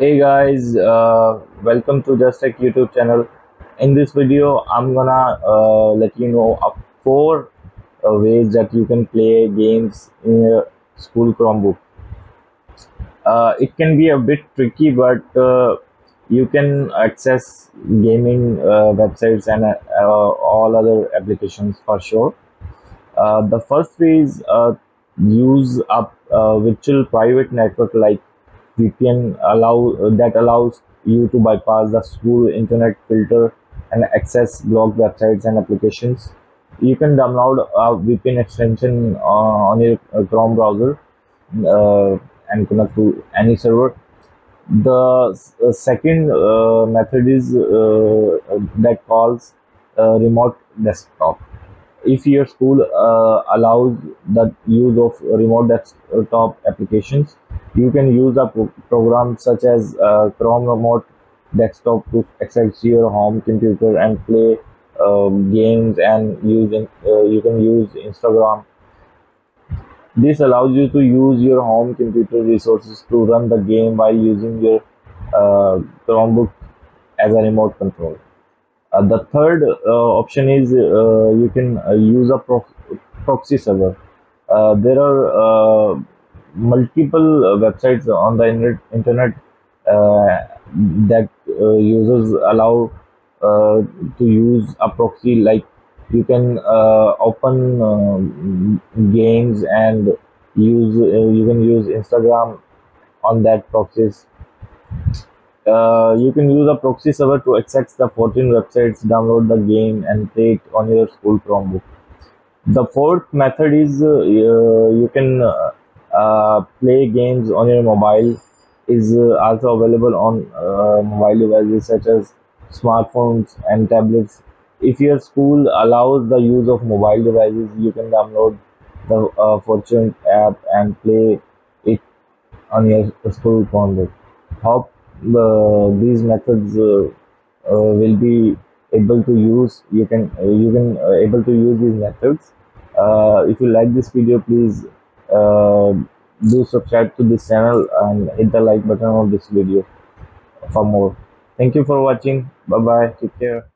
Hey guys, welcome to Just Tech YouTube channel. In this video, I'm gonna let you know of four ways that you can play games in your school Chromebook. It can be a bit tricky, but you can access gaming websites and all other applications for sure. The first way is use a virtual private network like VPN that allows you to bypass the school internet filter and access blocked websites and applications. You can download a VPN extension on your Chrome browser and connect to any server. The second method is that calls remote desktop. If your school allows the use of remote desktop applications, you can use a program such as Chrome Remote Desktop to access your home computer and play games, and you can use Instagram. This allows you to use your home computer resources to run the game while using your Chromebook as a remote control. The third option is you can use a proxy server. There are multiple websites on the internet that users allow to use a proxy. Like, you can open games and you can use Instagram on that proxies. You can use a proxy server to access the 14 websites, download the game, and play it on your school Chromebook. The fourth method is you can play games on your mobile. Is also available on mobile devices such as smartphones and tablets. If your school allows the use of mobile devices, you can download the Fortune app and play it on your school Chromebook. Hope these methods will be able to use. You can able to use these methods. If you like this video, please do subscribe to this channel and hit the like button on this video for more. Thank you for watching. Bye bye. Take care.